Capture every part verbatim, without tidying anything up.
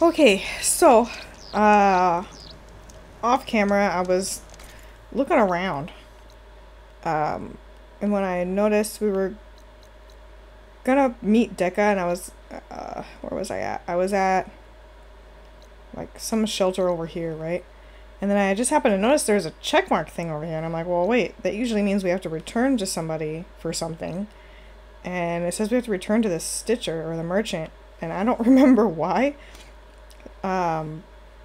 Okay, so uh off camera I was looking around, um and when I noticed we were gonna meet Dekka, and I was uh where was I at? I was at like some shelter over here, right? And then I just happened to notice there's a checkmark thing over here, and I'm like, well, wait, that usually means we have to return to somebody for something. And it says we have to return to the stitcher or the merchant, and I don't remember why. Um,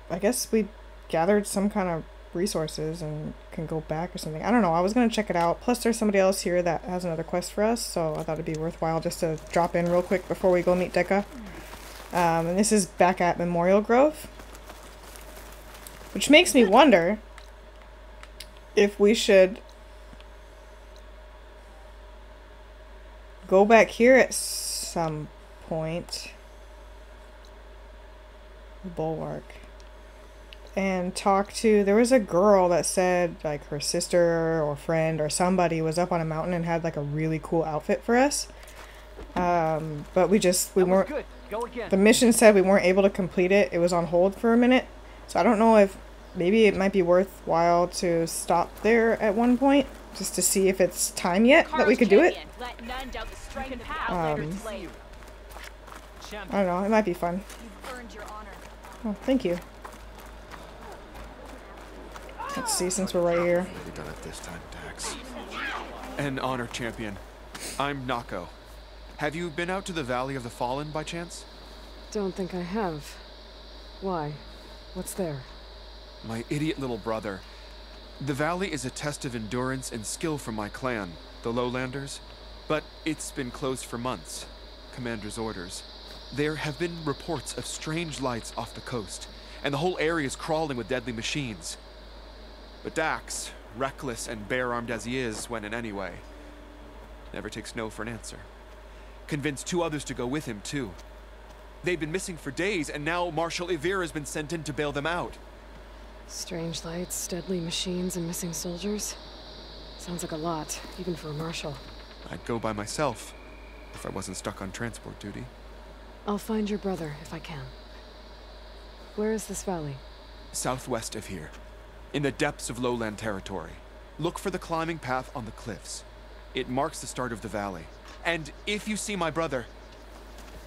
I guess we gathered some kind of resources and can go back or something. I don't know. I was going to check it out. Plus, there's somebody else here that has another quest for us, so I thought it'd be worthwhile just to drop in real quick before we go meet Dekka. Um, and this is back at Memorial Grove. Which makes me wonder if we should go back here at some point, Bulwark, and talk to, there was a girl that said like her sister or friend or somebody was up on a mountain and had like a really cool outfit for us. Um, but we just, we weren't, the mission said we weren't able to complete it. It was on hold for a minute. So I don't know if maybe it might be worthwhile to stop there at one point just to see if it's time yet that we could do it. Um, I don't know. It might be fun. Oh, thank you. Let's see, since we're right here. An honor, champion. I'm Nako. Have you been out to the Valley of the Fallen by chance? Don't think I have. Why? What's there? My idiot little brother. The valley is a test of endurance and skill for my clan, the Lowlanders, but it's been closed for months. Commander's orders. There have been reports of strange lights off the coast, and the whole area is crawling with deadly machines. But Dax, reckless and bare-armed as he is, went in anyway. Never takes no for an answer. Convinced two others to go with him, too. They've been missing for days, and now Marshal Ivir has been sent in to bail them out. Strange lights, deadly machines, and missing soldiers? Sounds like a lot, even for a marshal. I'd go by myself, if I wasn't stuck on transport duty. I'll find your brother, if I can. Where is this valley? Southwest of here, in the depths of lowland territory. Look for the climbing path on the cliffs. It marks the start of the valley. And if you see my brother,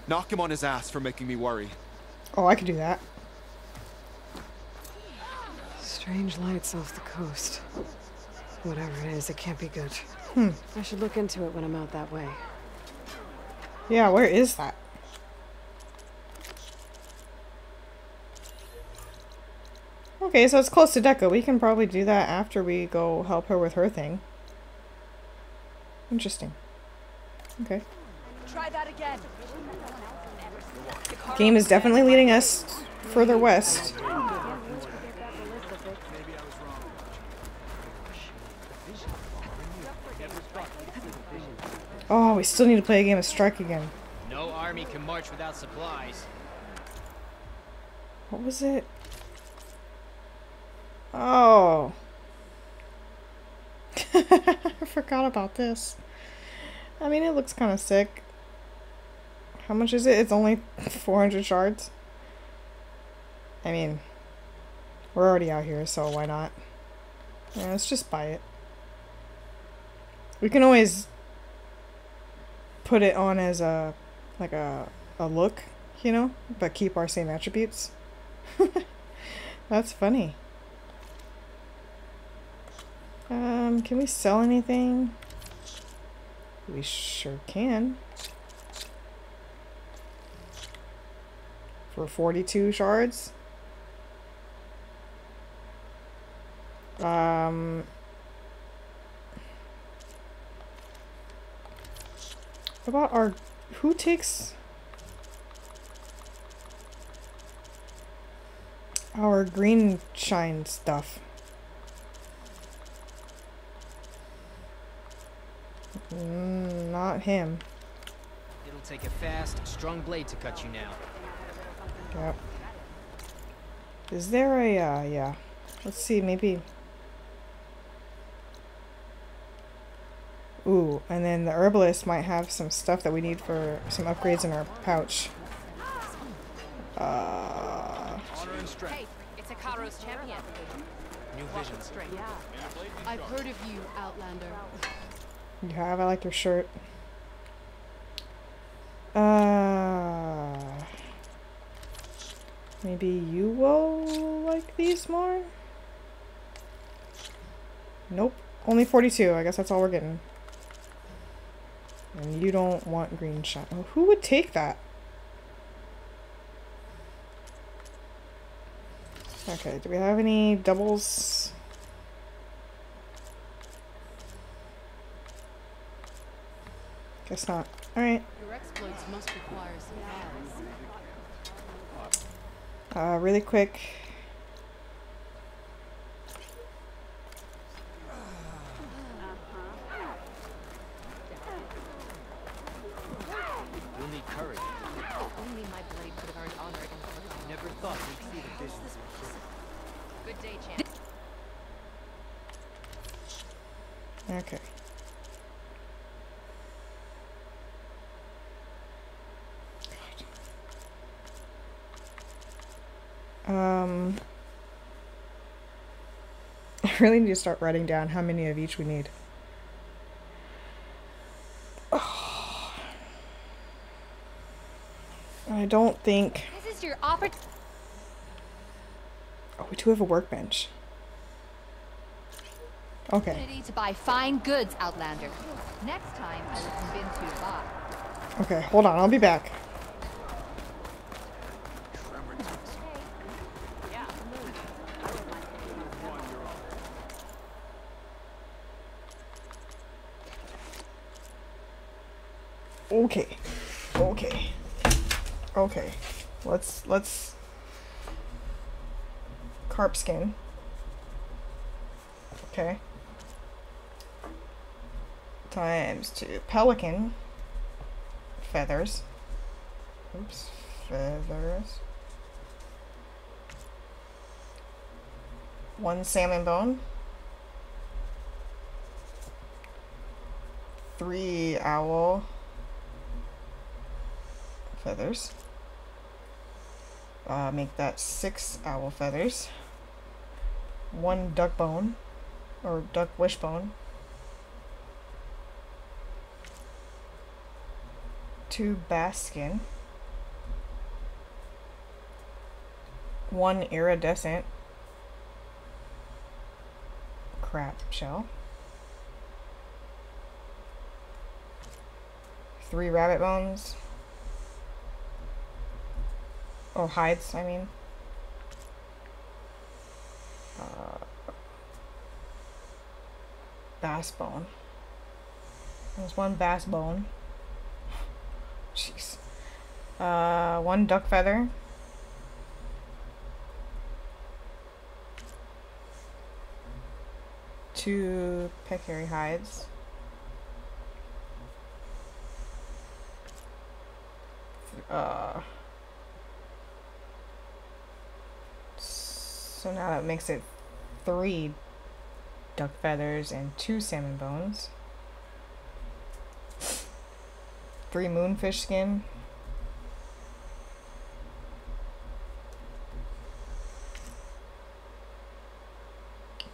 knock him on his ass for making me worry. Oh, I could do that. Strange lights off the coast. Whatever it is, it can't be good. Hmm. I should look into it when I'm out that way. Yeah, where is that? Okay, so it's close to Dekka. We can probably do that after we go help her with her thing. Interesting. Okay. Try that again. The game is definitely leading us further west. Oh, we still need to play a game of Strike again. No army can march without supplies. What was it? Oh. I forgot about this. I mean, it looks kind of sick. How much is it? It's only four hundred shards. I mean, we're already out here, so why not? Yeah, let's just buy it. We can always put it on as a, like a, a look, you know, but keep our same attributes. That's funny. Um, can we sell anything? We sure can. For forty-two shards. Um, about our... Who takes... our green shine stuff? Mm, not him. It'll take a fast, strong blade to cut you now. Yep. Is there a, uh, yeah. Let's see, maybe. Ooh, and then the herbalist might have some stuff that we need for some upgrades in our pouch. Uh, strength. Hey, it's Hekarro's champion. New vision strength. Yeah. I've heard of you, Outlander. You have? I like your shirt. Uh, maybe you will like these more? Nope. Only forty-two. I guess that's all we're getting. And you don't want green shot. Oh, who would take that? Okay, do we have any doubles? Guess not. Alright. Your exploits must require some uh, really quick. Okay. Um, I really need to start writing down how many of each we need. Oh. I don't think. This is your opportunity. Oh, we do have a workbench. Okay. To buy fine goods, Outlander. Next time I will convince you to buy. Okay, hold on, I'll be back. Okay. Okay. Okay. Let's let's carp skin. Okay. Times two pelican feathers. Oops, feathers. One salmon bone. Three owl feathers. Uh, make that six owl feathers. One duck bone, or duck wishbone. Two bass skin, one iridescent crab shell, three rabbit bones, or hides, I mean, uh, bass bone. There's one bass bone. Jeez. Uh, one duck feather. Two peccary hides. Uh, so now that makes it three duck feathers and two salmon bones. Three moonfish skin.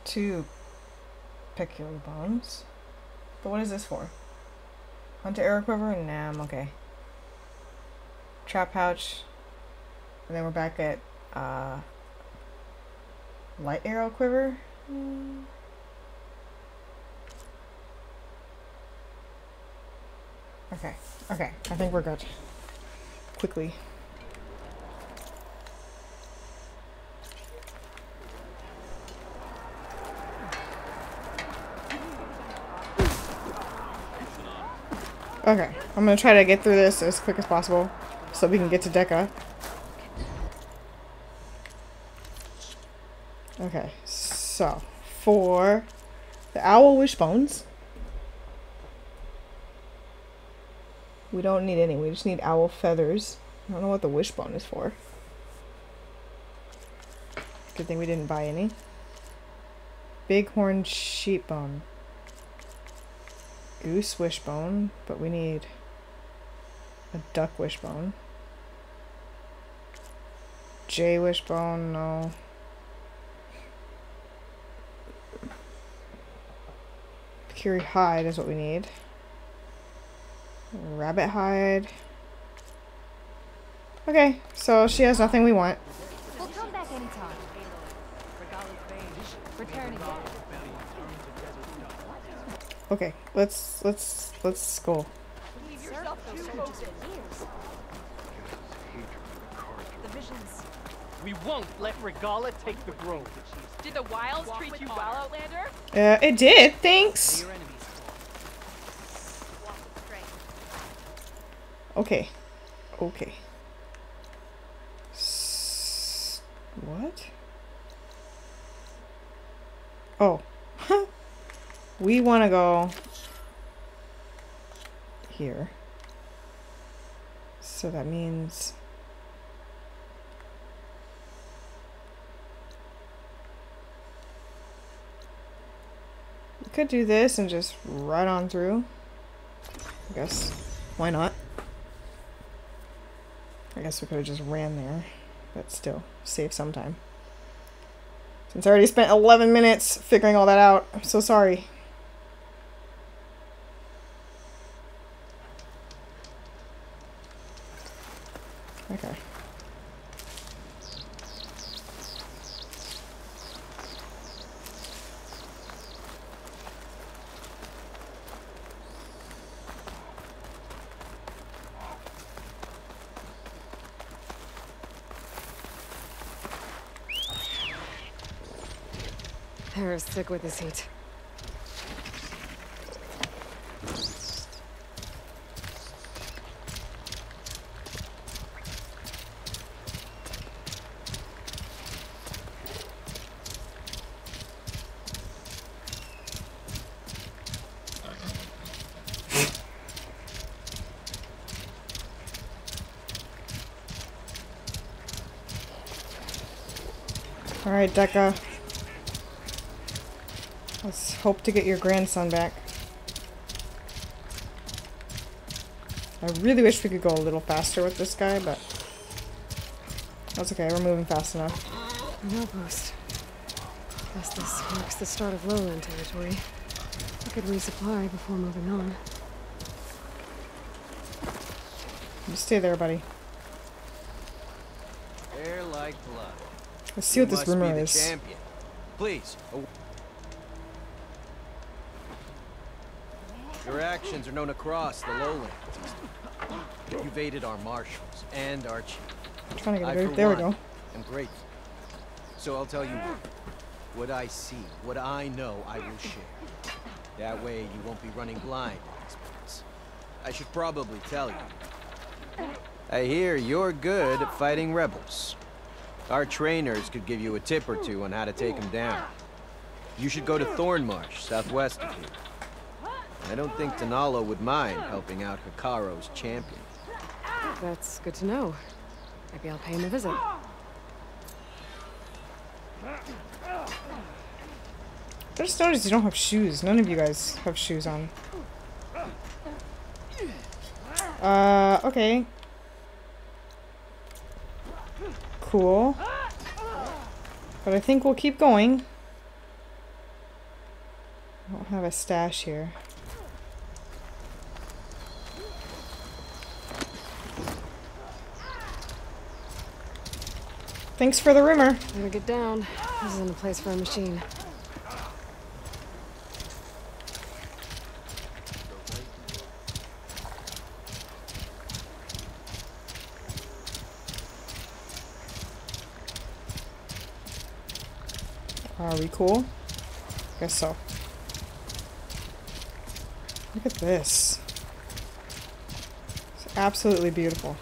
Two peculiar bones. But what is this for? Hunt an arrow quiver? Nah, I'm okay. Trap pouch. And then we're back at uh, light arrow quiver. Mm. Okay, okay, I think we're good. Quickly. Okay, I'm gonna try to get through this as quick as possible so we can get to Dekka. Okay, so for the owl wishbones, we don't need any, we just need owl feathers. I don't know what the wishbone is for. Good thing we didn't buy any. Bighorn sheep bone. Goose wishbone, but we need a duck wishbone. J Wishbone, no. Picuri hide is what we need. Rabbit hide. Okay, so she has nothing we want. We'll come back anytime. Returning. Okay, let's let's let's go. We won't let Regalla take the grove. Did the wilds treat you well, Outlander? Uh, it did. Thanks. Okay. Okay. S what? Oh. We want to go here. So that means we could do this and just ride on through. I guess. Why not? I guess we could have just ran there, but still, save some time. Since I already spent eleven minutes figuring all that out, I'm so sorry. Okay. They're sick with this heat. All right, Dekka. Let's hope to get your grandson back. I really wish we could go a little faster with this guy, but that's okay. We're moving fast enough. No boost. Guess this marks the start of lowland territory. I could resupply before moving on. You stay there, buddy. Air like blood. Let's see what this rumor is. Please. Your actions are known across the lowlands. You've aided our marshals and our chief. I'm trying to get there. There we go. I'm grateful. So I'll tell you what I see, what I know, I will share. That way you won't be running blind in these parts. I should probably tell you. I hear you're good at fighting rebels. Our trainers could give you a tip or two on how to take them down. You should go to Thorn Marsh, southwest of here. I don't think Denala would mind helping out Hekarro's champion. That's good to know. Maybe I'll pay him a visit. I just noticed you don't have shoes. None of you guys have shoes on. Uh, okay. Cool. But I think we'll keep going. I don't have a stash here. Thanks for the rumor. I'm gonna get down. This isn't a place for a machine. Are we cool? Guess so. Look at this. It's absolutely beautiful.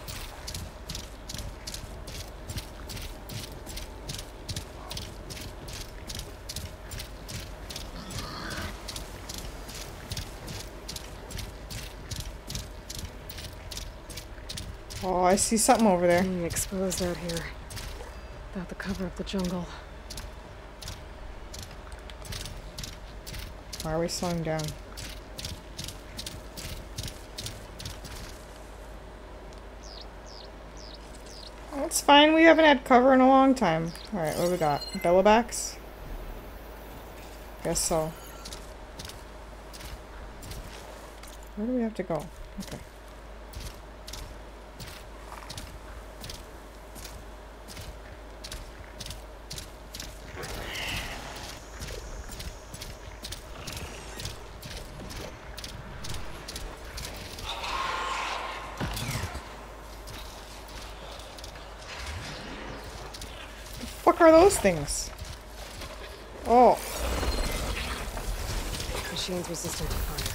Oh, I see something over there. Mm, exposed out here. Without the cover of the jungle. Why are we slowing down? That's fine, we haven't had cover in a long time. Alright, what do we got? Bellowbacks? Guess so. Where do we have to go? Okay. Are those things? Oh. Machines resistant to fire.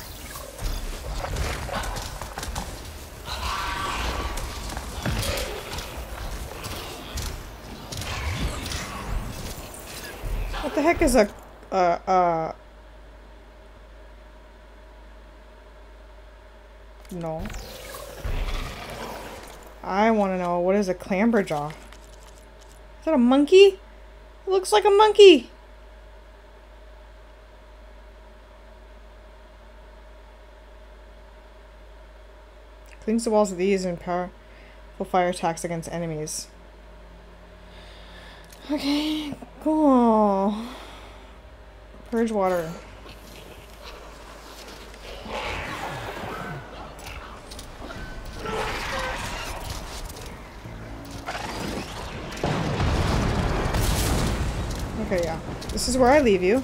What the heck is a uh uh no. I want to know, what is a Clamberjaw? Is that a monkey? It looks like a monkey! Clings to walls with ease and powerful fire attacks against enemies. Okay, cool. Purge water. Okay, yeah. This is where I leave you.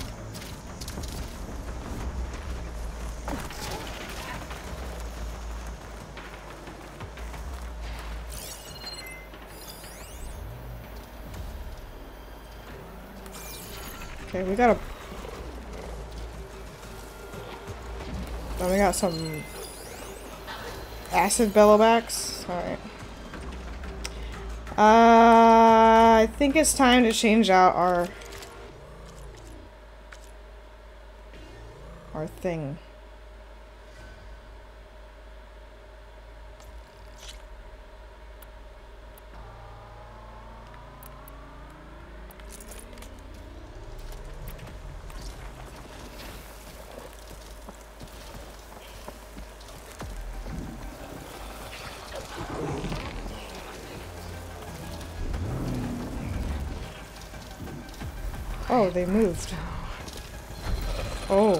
Okay, we got a... Then we got some... acid bellowbacks. Alright. Uh, I think it's time to change out our... our thing. Oh, they moved. Oh.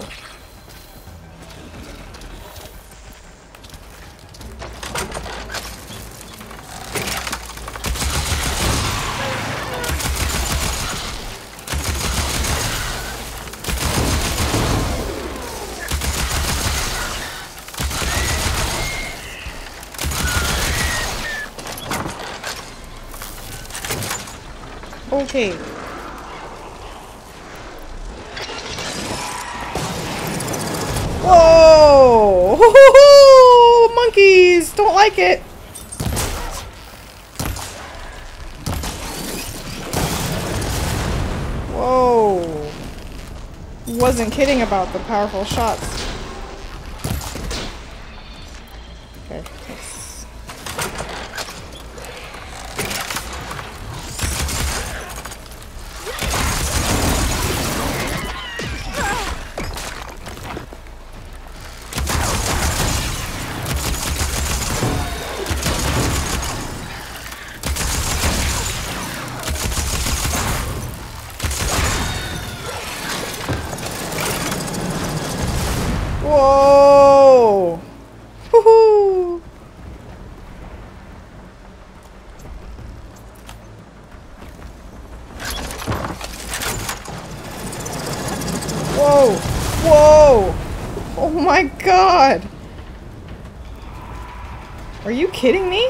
Okay. Whoa! Ho, ho, ho! Monkeys! Don't like it! Whoa! Wasn't kidding about the powerful shots. Okay. Kidding me?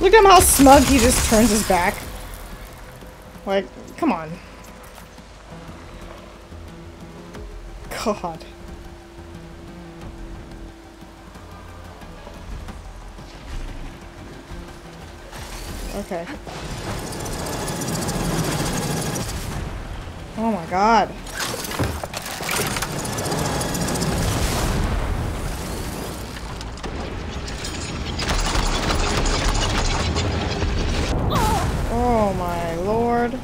Look at him, how smug he just turns his back. Like, come on. God. Okay. Oh my god. Oh my lord.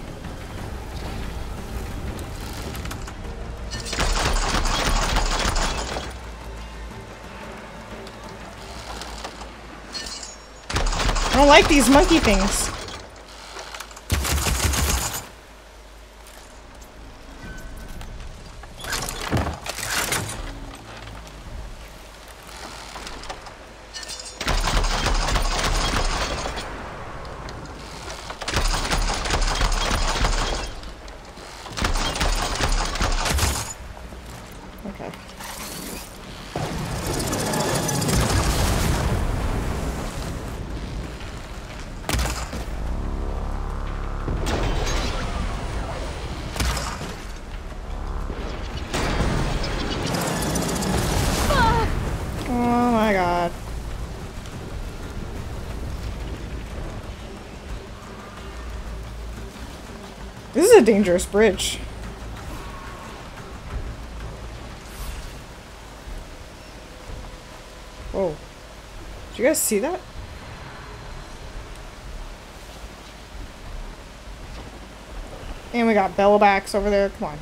I don't like these monkey things. This is a dangerous bridge. Whoa. Did you guys see that? And we got bellowbacks over there. Come on.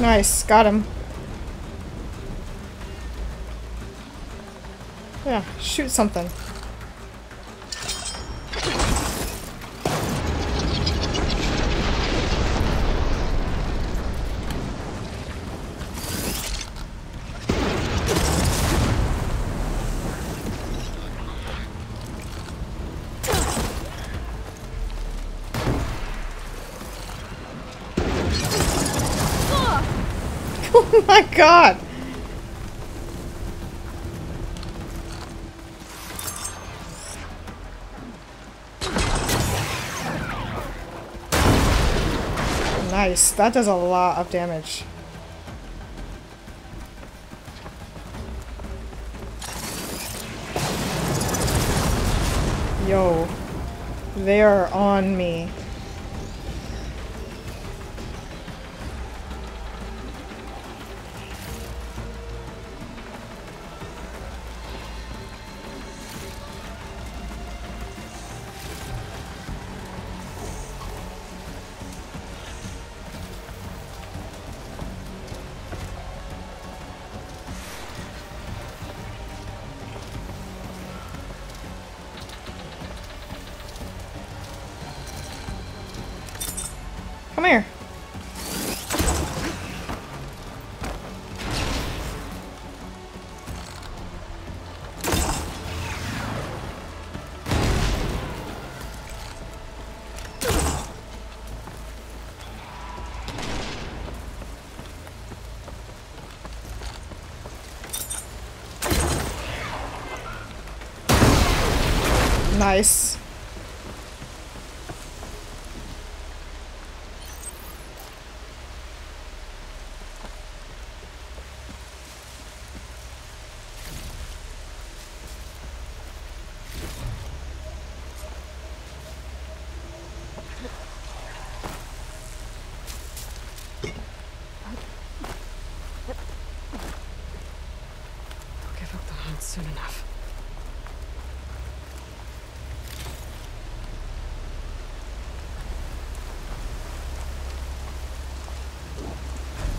Nice, got him. Yeah, shoot something. Oh my god! Nice, that does a lot of damage. Yo, they are on me. Come here. Nice. Soon enough.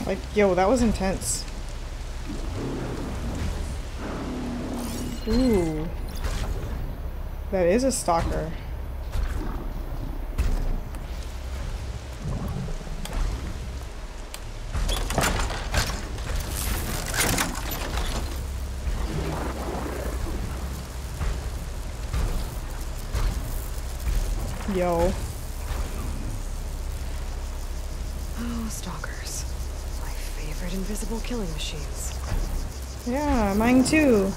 Like, yo, that was intense. Ooh. That is a stalker. Yo. Oh, stalkers. My favorite invisible killing machines. Yeah, mine too.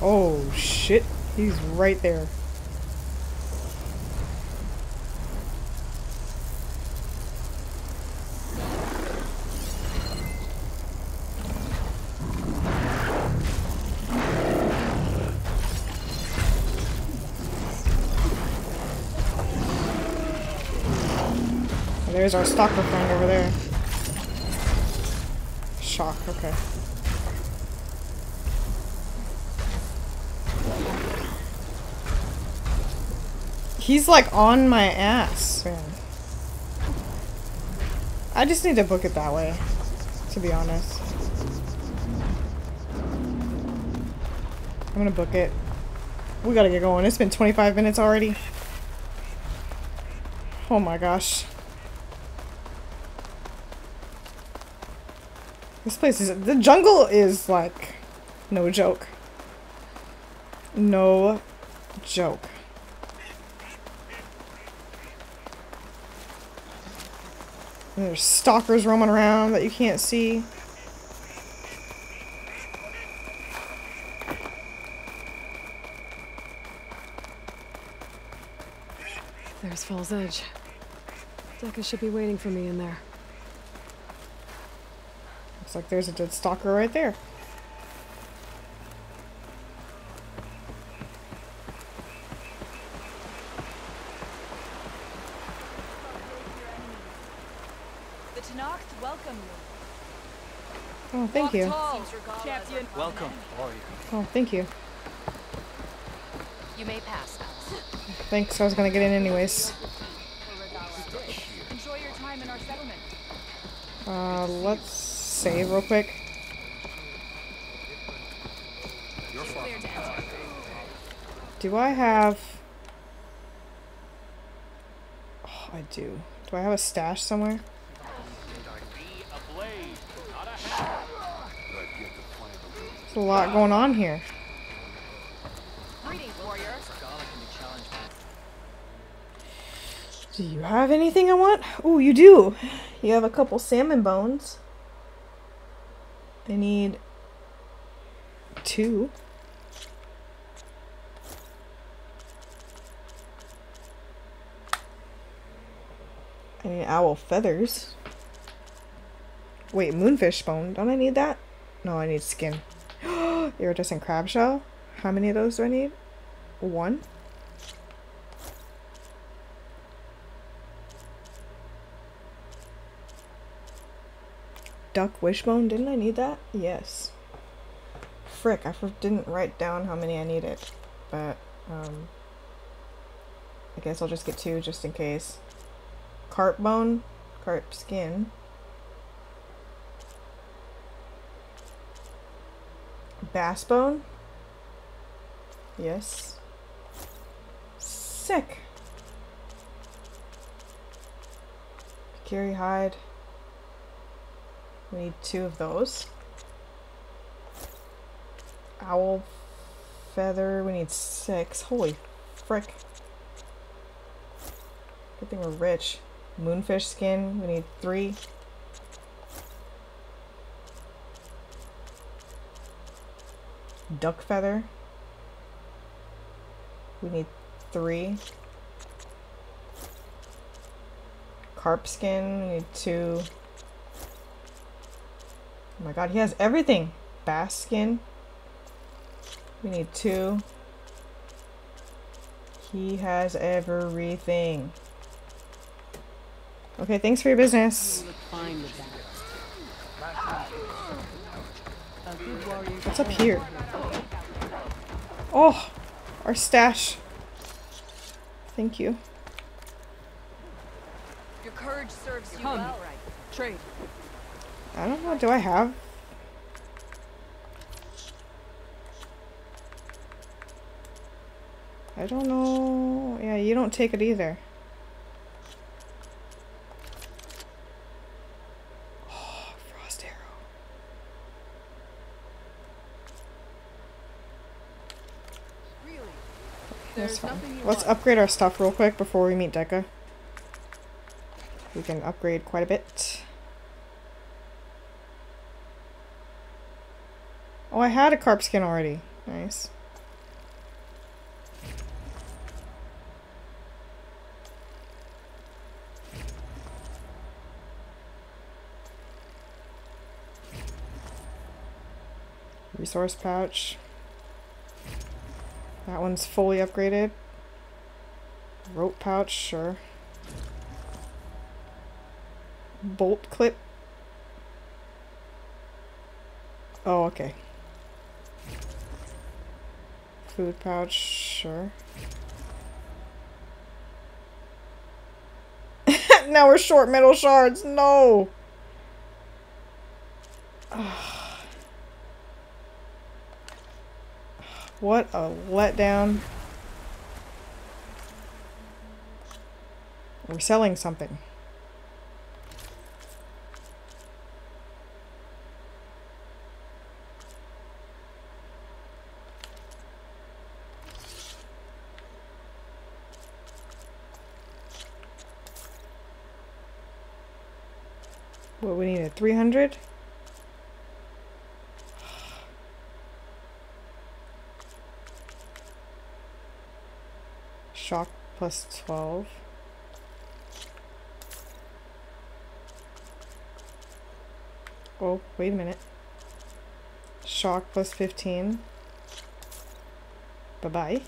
Oh, shit. He's right there. There's our stalker friend over there. Shock, okay. He's like on my ass, man. I just need to book it that way, to be honest. I'm gonna book it. We gotta get going. It's been twenty-five minutes already. Oh my gosh. This place is- the jungle is, like, no joke. No joke. And there's stalkers roaming around that you can't see. There's Fall's Edge. Dekka should be waiting for me in there. Looks like there's a dead stalker right there. The Tenakth welcome you. Oh, thank you. Champion. Welcome, warrior. Oh, thank you. You may pass now. Thanks, I was gonna get in anyways. Enjoy your time in our settlement. Uh, let's save real quick. Do I have... Oh, I do. Do I have a stash somewhere? There's a lot going on here. Do you have anything I want? Oh, you do! You have a couple salmon bones. I need two. I need owl feathers. Wait, moonfish bone. Don't I need that? No, I need skin. Iridescent crab shell. How many of those do I need? One. Duck wishbone, didn't I need that? Yes. Frick, I didn't write down how many I needed, but um, I guess I'll just get two just in case. Carp bone, carp skin, bass bone. Yes. Sick. Pecary hide. We need two of those. Owl feather, we need six. Holy frick. Good thing we're rich. Moonfish skin, we need three. Duck feather. We need three. Carp skin, we need two. Oh my god, he has everything! Bass skin. We need two. He has everything. Okay, thanks for your business. What's up here? Oh! Our stash. Thank you. Your courage serves you well, right? Trade. I don't know, do I have? I don't know. Yeah, you don't take it either. Oh, frost arrow. Really? That's fine. Let's upgrade our stuff real quick before we meet Dekka. we can upgrade quite a bit. Oh, I had a carp skin already. Nice. Resource pouch. That one's fully upgraded. Rope pouch, sure. Bolt clip. Oh, okay. Food pouch, sure. Now we're short metal shards. No. What a letdown. We're selling something. What, we need a three hundred? Shock plus twelve. Oh, wait a minute. Shock plus fifteen. Bye-bye.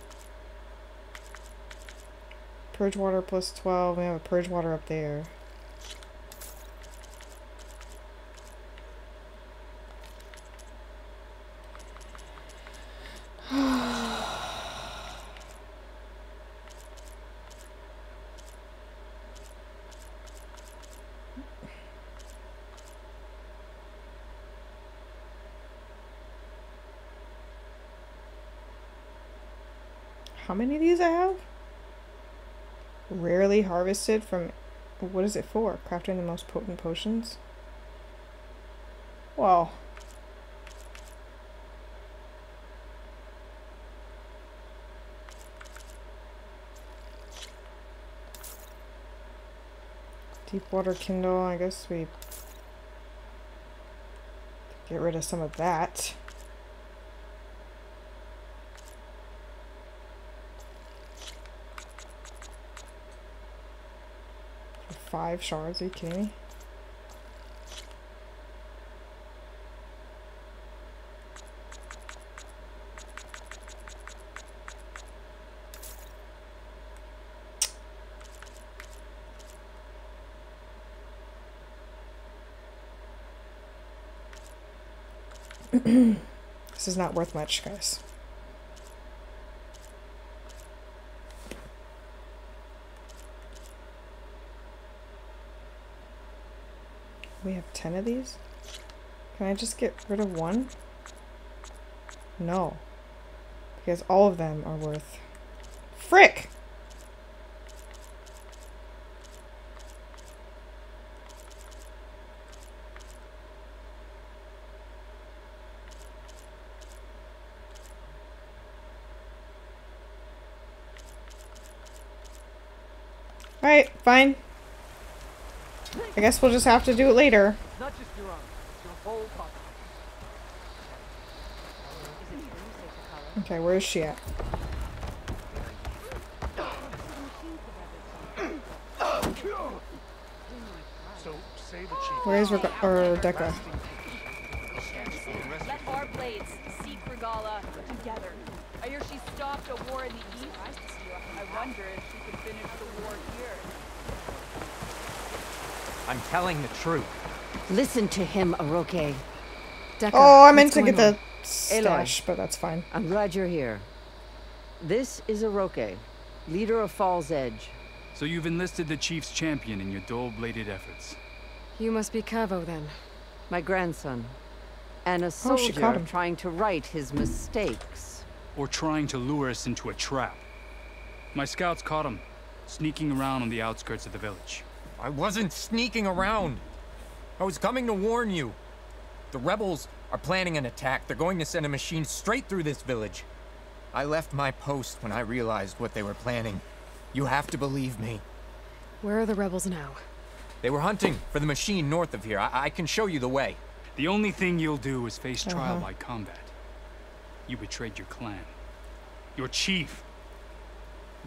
Purge water plus twelve. We have a purge water up there. How many of these I have? Rarely harvested from... What is it for? Crafting the most potent potions? Wow. Deep water kindle. I guess we... get rid of some of that. Five shards, are you kidding me? This is not worth much, guys. We have ten of these? Can I just get rid of one? No. Because all of them are worth... Frick! Alright, fine. I guess we'll just have to do it later. It's not just your arm, it's your whole body. Okay, where is she at? So, say the chief. Where is Reg- or Dekka? Let our blades seek Regalla together. I hear she stopped a war in the east. I wonder if she could finish the war here. I'm telling the truth. Listen to him, Aroke. Dekka, oh, I meant to get the stash, Aloy, but that's fine. I'm glad you're here. This is Aroke, leader of Fall's Edge. So you've enlisted the chief's champion in your dull-bladed efforts. You must be Kavo, then. My grandson. And a soldier oh, trying to right his mistakes. Or trying to lure us into a trap. My scouts caught him, sneaking around on the outskirts of the village. I wasn't sneaking around. I was coming to warn you. The rebels are planning an attack. They're going to send a machine straight through this village. I left my post when I realized what they were planning. You have to believe me. Where are the rebels now? They were hunting for the machine north of here. I, I can show you the way. The only thing you'll do is face trial uh-huh. by combat. You betrayed your clan. Your chief.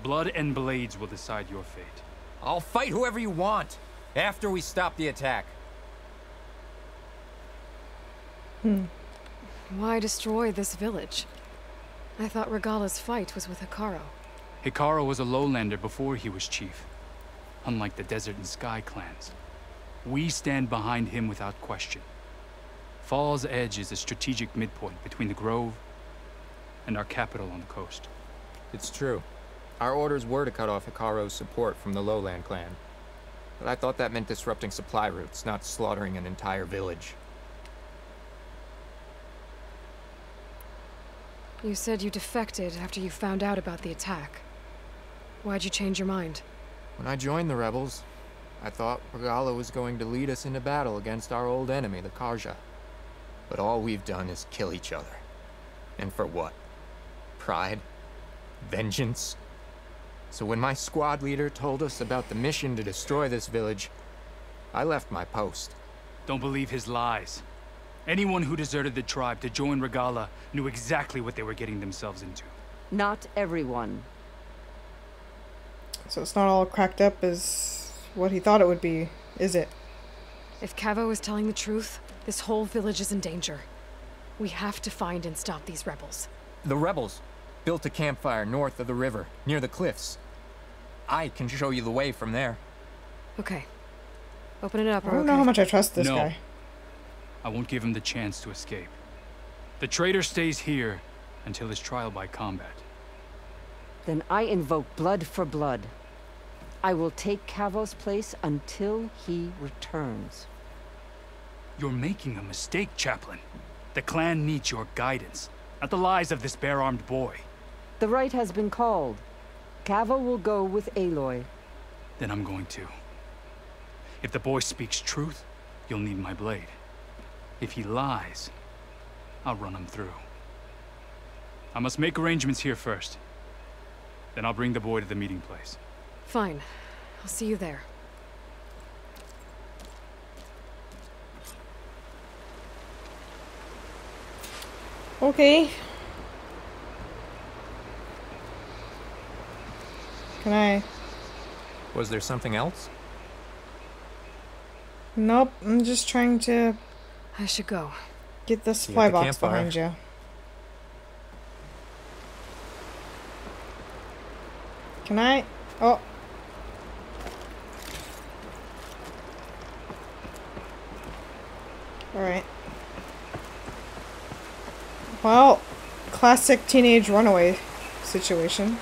Blood and blades will decide your fate. I'll fight whoever you want after we stop the attack. Hmm. Why destroy this village? I thought Regalla's fight was with Hekarro. Hekarro was a lowlander before he was chief. Unlike the Desert and Sky clans, we stand behind him without question. Fall's Edge is a strategic midpoint between the Grove and our capital on the coast. It's true. Our orders were to cut off Hekarro's support from the Lowland clan. But I thought that meant disrupting supply routes, not slaughtering an entire village. You said you defected after you found out about the attack. Why'd you change your mind? When I joined the rebels, I thought Regalla was going to lead us into battle against our old enemy, the Karja. But all we've done is kill each other. And for what? Pride? Vengeance? So when my squad leader told us about the mission to destroy this village, I left my post. Don't believe his lies. Anyone who deserted the tribe to join Regalla knew exactly what they were getting themselves into. Not everyone. So it's not all cracked up as what he thought it would be, is it? If Kavo is telling the truth, this whole village is in danger. We have to find and stop these rebels. The rebels built a campfire north of the river, near the cliffs. I can show you the way from there. Okay. Open it up, Aroke. I don't know how much I trust this no, guy. I won't give him the chance to escape. The traitor stays here until his trial by combat. Then I invoke blood for blood. I will take Kavo's place until he returns. You're making a mistake, Chaplain. The clan needs your guidance, not the lies of this bare-armed boy. The right has been called. Kavo will go with Aloy. Then I'm going to. If the boy speaks truth, you'll need my blade. If he lies, I'll run him through. I must make arrangements here first. Then I'll bring the boy to the meeting place. Fine. I'll see you there. Okay. Can I? Was there something else? Nope. I'm just trying to. I should go. Get the supply box behind you. Can I? Oh. All right. Well, classic teenage runaway situation.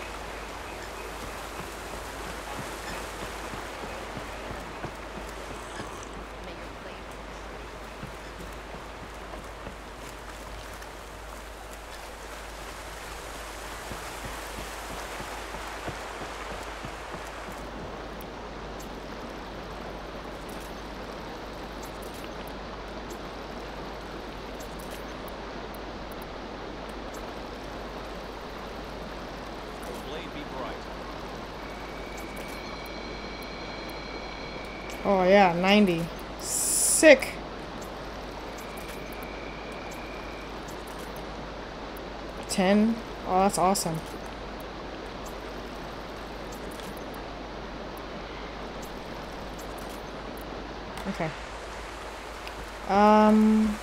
Oh yeah, ninety. Sick. ten. Oh, that's awesome. Okay. Um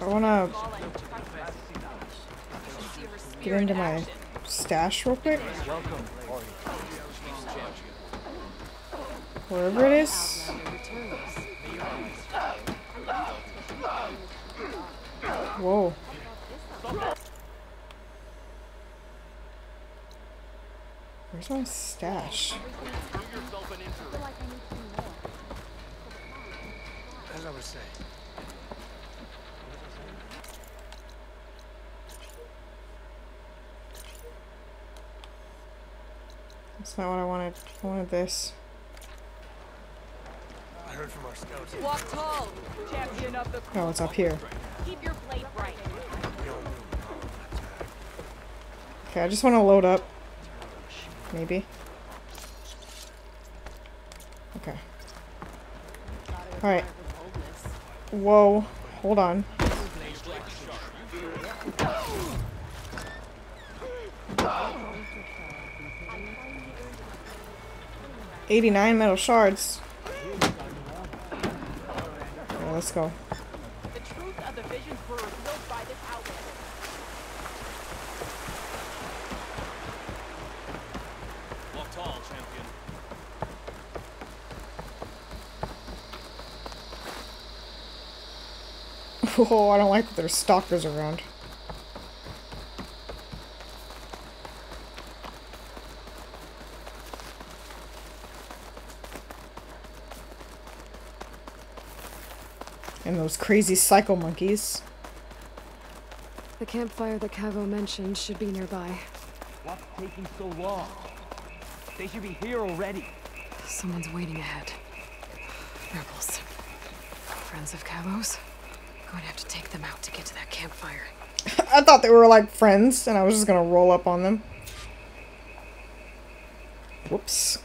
I wanna get into my stash real quick. Wherever it is. Whoa. Where's my stash? As I was saying. That's not what I wanted. I wanted this. I heard from our scouts. Walk tall, champion of the court. Oh, it's up here. Keep your blade bright. Okay, I just want to load up. maybe. Okay. Alright. Whoa. Hold on. eighty-nine metal shards. Okay, let's go. The truth of the visions were revealed by this outlet. Walk tall, champion. Whoa, I don't like that there's stalkers around. And those crazy psycho monkeys. The campfire that Kavo mentioned should be nearby. What's taking so long? They should be here already. Someone's waiting ahead. Rebels. Friends of Kavo's. Going to have to take them out to get to that campfire. I thought they were like friends and I was just going to roll up on them. Whoops.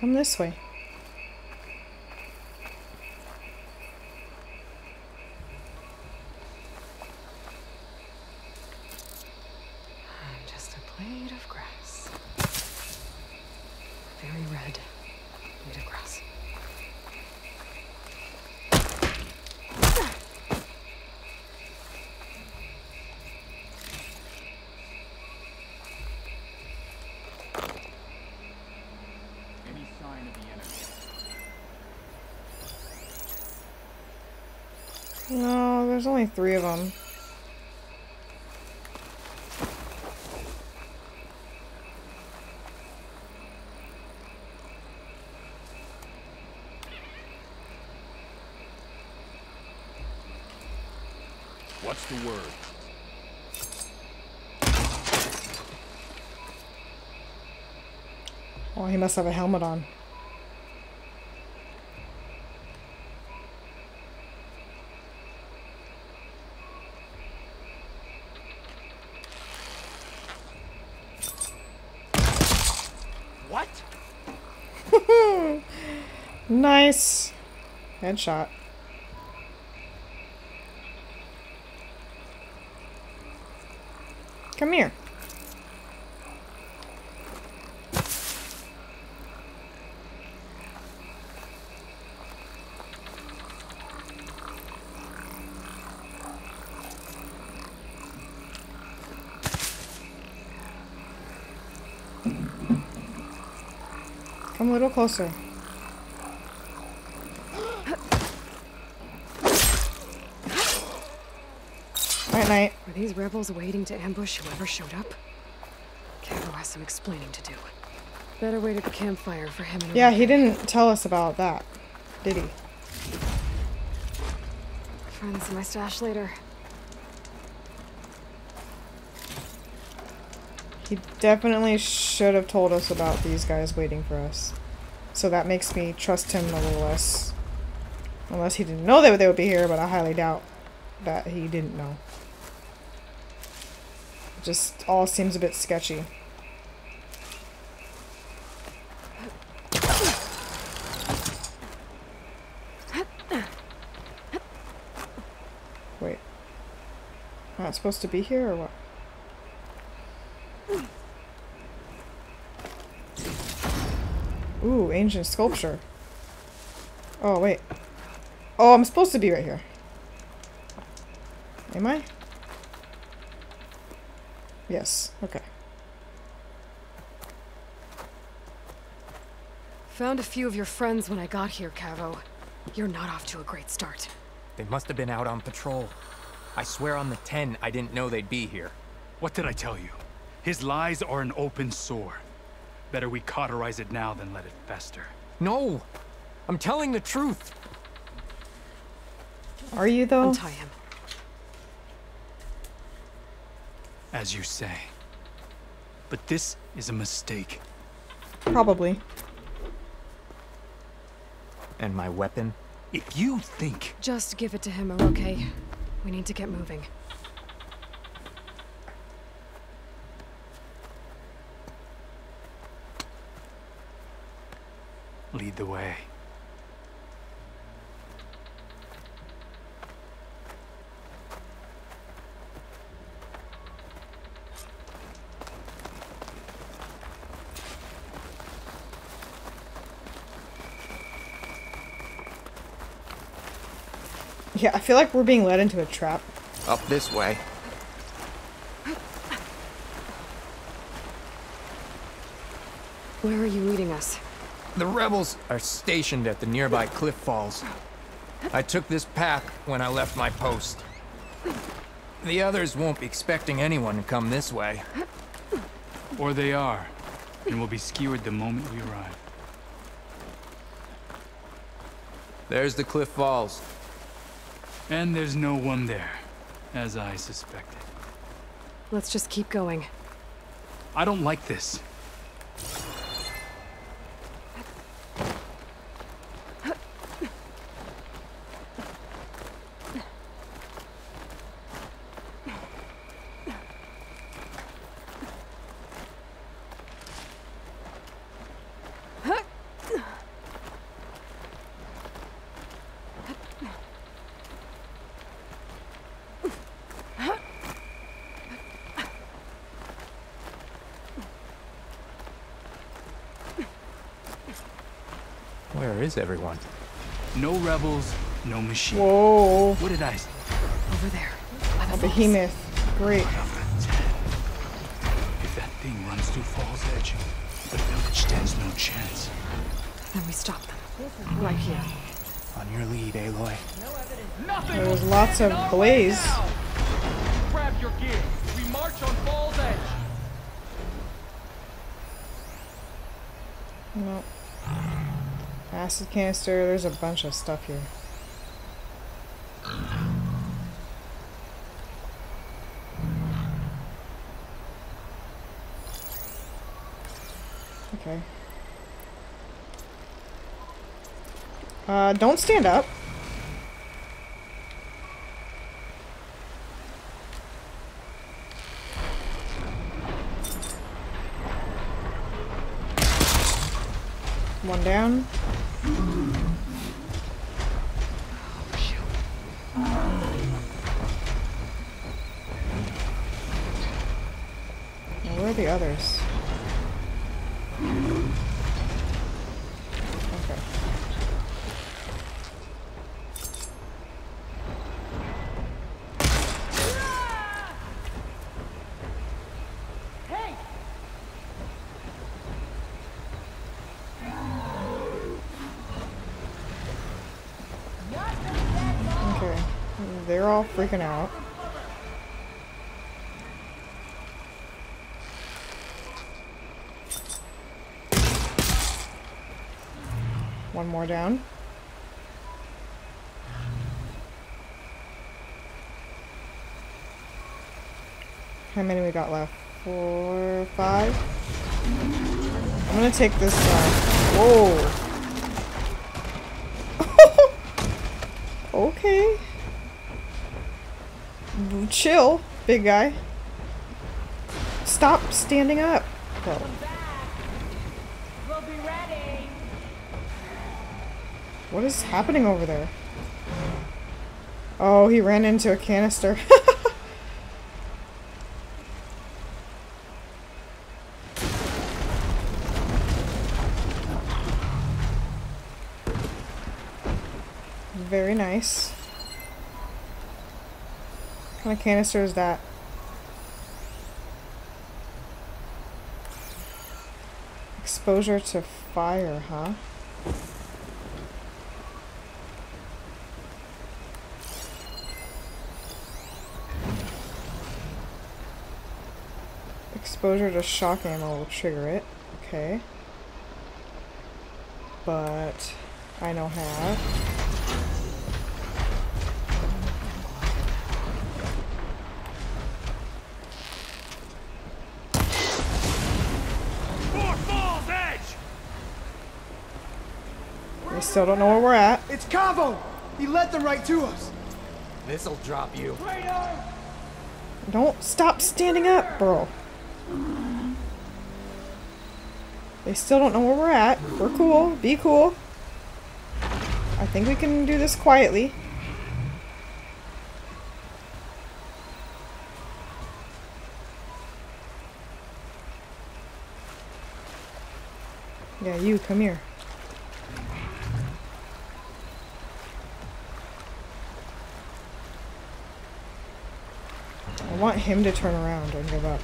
Come this way. I'm just a blade of grass. Very red blade of grass. No, there's only three of them. What's the word? Oh, he must have a helmet on. Nice headshot. Come here. Come a little closer. Night. Were these rebels waiting to ambush whoever showed up? Kavo has some explaining to do. Better wait at the campfire for him and... Yeah, he didn't tell us about that, did he? Find this in my stash later. He definitely should have told us about these guys waiting for us. So that makes me trust him a little less. Unless he didn't know that they would be here, but I highly doubt that he didn't know. Just all seems a bit sketchy. Wait. I'm not supposed to be here or what? Ooh, ancient sculpture. Oh, wait. Oh, I'm supposed to be right here. Am I? Yes, okay. Found a few of your friends when I got here, Kavo. You're not off to a great start. They must have been out on patrol. I swear on the ten, I didn't know they'd be here. What did I tell you? His lies are an open sore. Better we cauterize it now than let it fester. No! I'm telling the truth! Are you, though? Untie him. As you say. But this is a mistake. Probably. And my weapon? If you think... Just give it to him, Aroke. We need to get moving. Lead the way. Yeah, I feel like we're being led into a trap. Up this way. Where are you leading us? The rebels are stationed at the nearby cliff falls. I took this path when I left my post. The others won't be expecting anyone to come this way. Or they are, and will be skewered the moment we arrive. There's the cliff falls. And there's no one there, as I suspected. Let's just keep going. I don't like this. Everyone. No rebels, no machine. Whoa. What did I say? Over there. A behemoth. Great. If that thing runs through Fall's Edge, the village stands no chance. Then we stop them. Right here. On your lead, Aloy. No evidence. Nothing. There was lots of blaze. Grab your gear. We march on Fall's Edge. Nope. Acid canister, there's a bunch of stuff here. Okay. Uh, don't stand up. One down. The others. Okay. Hey. Okay. They're all freaking out. One more down. How many we got left? Four, five? I'm gonna take this side. Whoa! Okay. Chill, big guy. Stop standing up. Go. What is happening over there? Oh, he ran into a canister. Very nice. What kind of canister is that? Exposure to fire, huh? Exposure to shock ammo will trigger it. Okay. But I know how. For Fall's Edge! still don't know where we're at. It's Kavo! He led them right to us. This'll drop you. Don't stop standing up, bro. They still don't know where we're at. We're cool. Be cool. I think we can do this quietly. Yeah, you, come here. I want him to turn around and give up.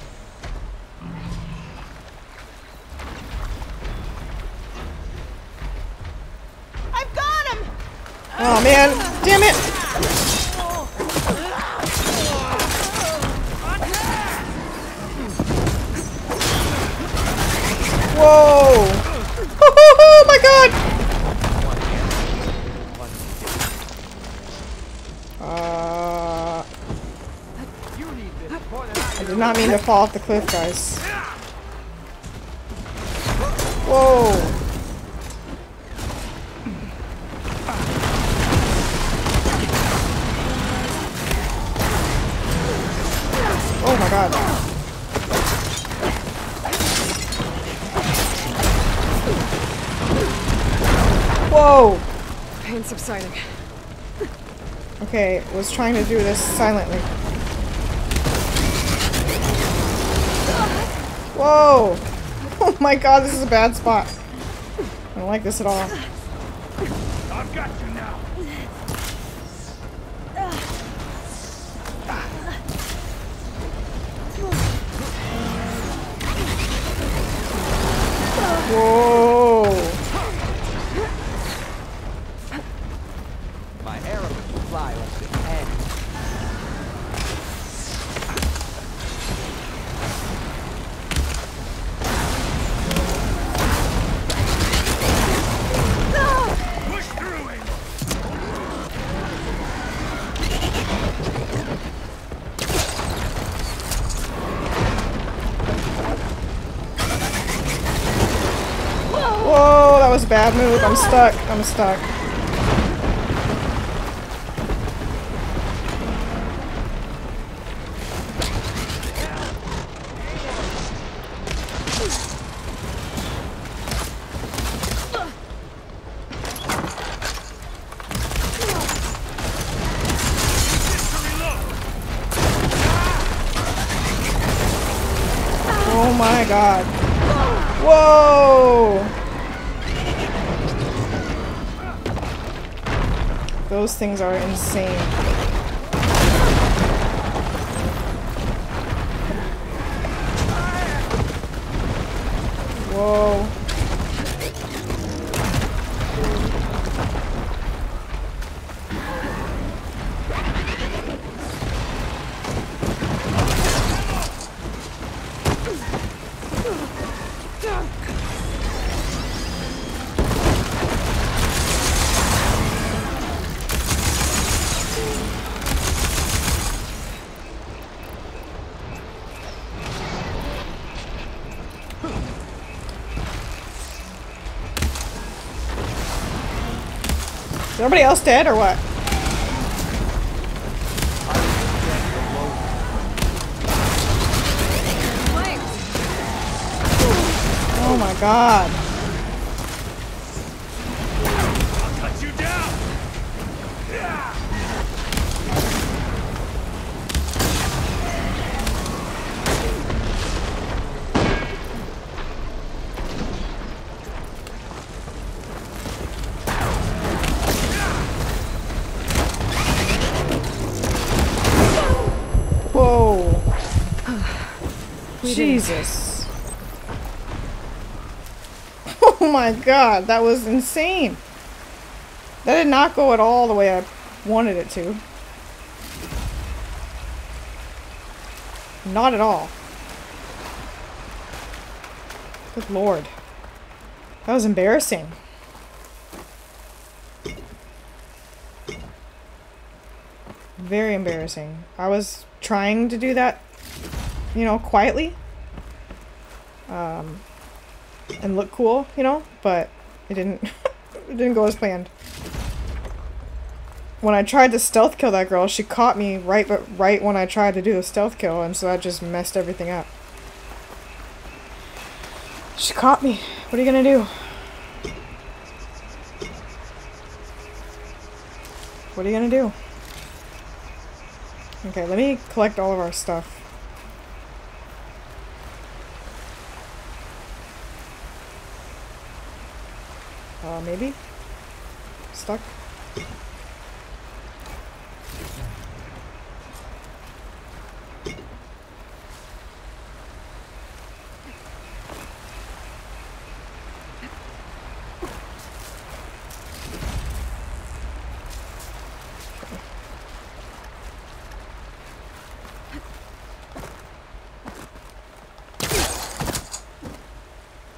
I've got him! Oh man, damn it! Whoa! Oh my god! Uh, I did not mean to fall off the cliff, guys. Whoa! Oh my god. Whoa! Pain subsiding. Okay, was trying to do this silently. Whoa! Oh my god, this is a bad spot. I don't like this at all. I've got you now. Whoa! Bad move. I'm stuck. I'm stuck. Oh my god. Whoa! Those things are insane. Whoa. Is everybody else dead or what? Oh my god. I'll cut you down. Jesus. Oh my god, that was insane. That did not go at all the way I wanted it to. Not at all. Good lord. That was embarrassing. Very embarrassing. I was trying to do that, you know, quietly, um, and look cool, you know, but it didn't It didn't go as planned. When I tried to stealth kill that girl, she caught me right but right when I tried to do the stealth kill, and so I just messed everything up. She caught me. What are you gonna do? What are you gonna do? Okay, let me collect all of our stuff. Uh, maybe? Stuck?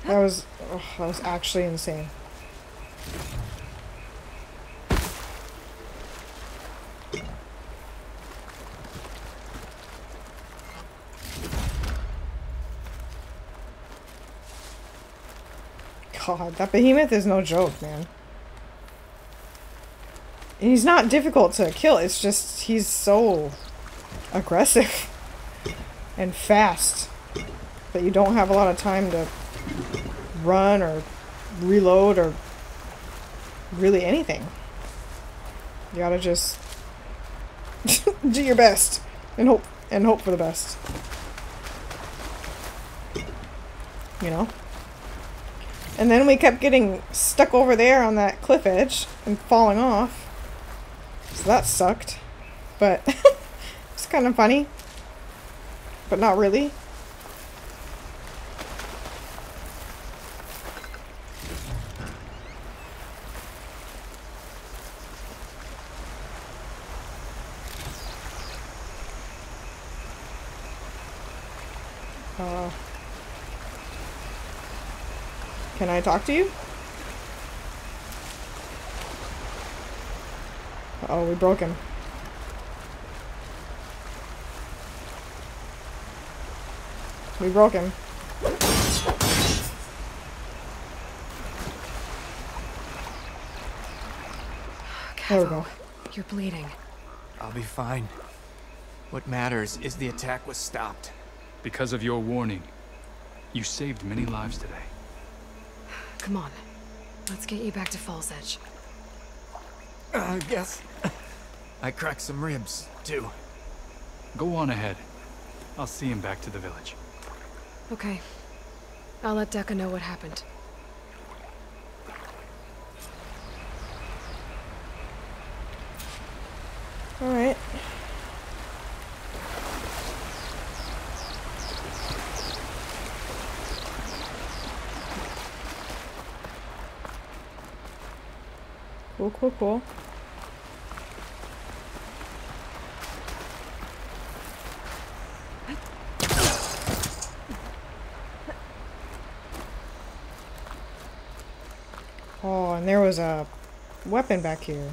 That was, oh, that was actually insane. God, that behemoth is no joke, man. And he's not difficult to kill, it's just he's so aggressive and fast that you don't have a lot of time to run or reload or really anything. You gotta just do your best and hope and hope for the best, you know. And then we kept getting stuck over there on that cliff edge and falling off, so that sucked, but it's kind of funny, but not really. Can I talk to you? Uh-oh, we broke him. We broke him. There we go. You're bleeding. I'll be fine. What matters is the attack was stopped. Because of your warning, you saved many lives today. Come on, let's get you back to Fall's Edge. I guess I cracked some ribs, too. Go on ahead. I'll see him back to the village. Okay. I'll let Dekka know what happened. Alright. Cool, cool, cool. Oh, and there was a weapon back here.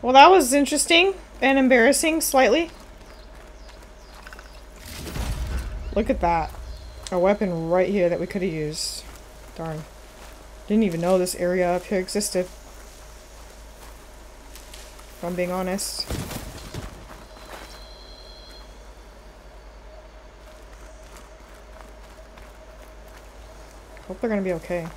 Well, that was interesting and embarrassing, slightly. Look at that. A weapon right here that we could have used. Darn. Didn't even know this area up here existed. If I'm being honest. Hope they're gonna be okay.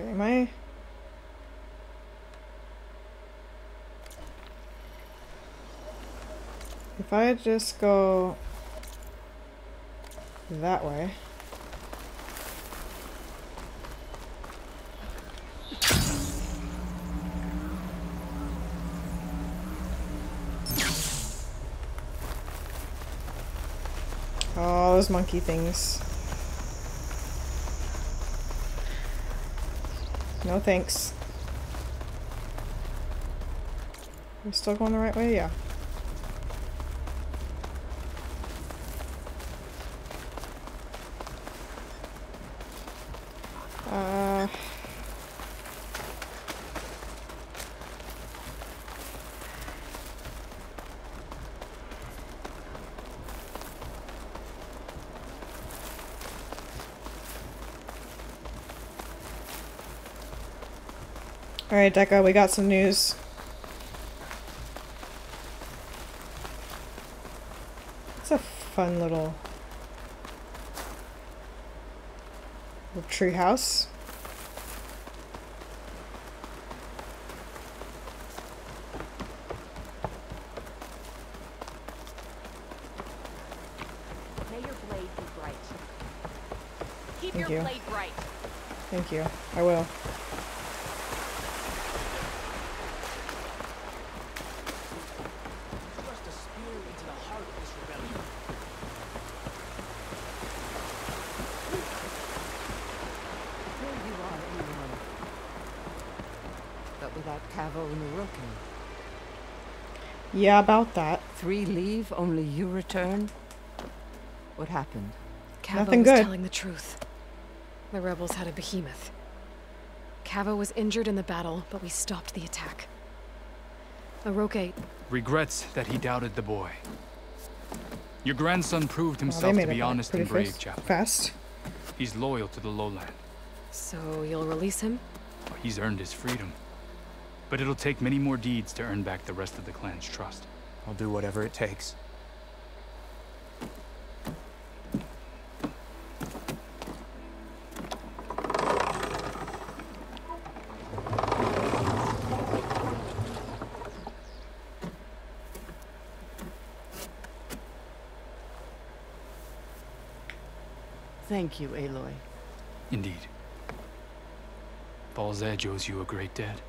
Am I? If I just go that way. Oh, those monkey things. No thanks. We're still going the right way? Yeah. Alright, Dekka, we got some news. It's a fun little... little tree house. Thank you. Thank you. I will. Yeah, about that. Three leave, only you return. What happened? Kavo Nothing good. was telling the truth. The rebels had a behemoth. Kavo was injured in the battle, but we stopped the attack. Aroke regrets that he doubted the boy. Your grandson proved himself well, to be honest and brave, Chaplain. Fast. He's loyal to the lowland. So you'll release him? He's earned his freedom. But it'll take many more deeds to earn back the rest of the clan's trust. I'll do whatever it takes. Thank you, Aloy. Indeed. Fall's Edge owes you a great debt.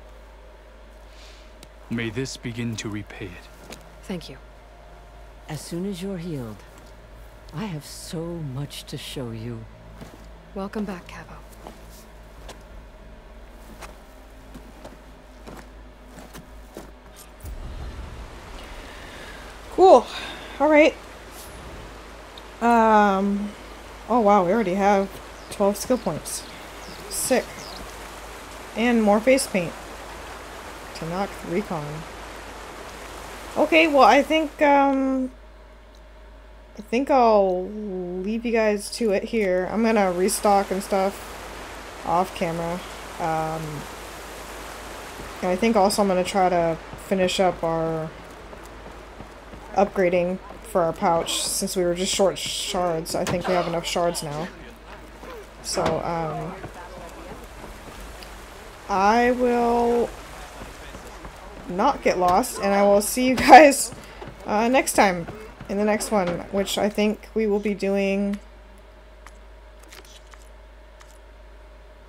May this begin to repay it. Thank you. As soon as you're healed, I have so much to show you. Welcome back, Kavo. Cool. All right. Um. Oh wow, we already have twelve skill points. Sick. And more face paint. Tenakth recon. Okay, well I think um I think I'll leave you guys to it here. I'm gonna restock and stuff off camera. Um and I think also I'm gonna try to finish up our upgrading for our pouch since we were just short shards. I think we have enough shards now. So um I will not get lost, and I will see you guys uh, next time in the next one, which I think we will be doing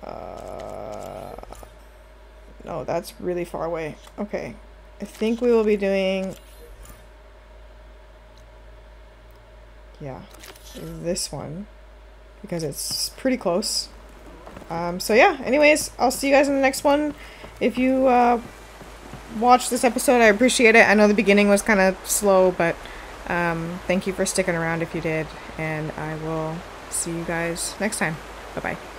uh, no, that's really far away. Okay, I think we will be doing yeah this one because it's pretty close. Um, so yeah, anyways, I'll see you guys in the next one. If you uh, watch this episode, I appreciate it. I know the beginning was kind of slow, but um, thank you for sticking around if you did, and I will see you guys next time. Bye-bye.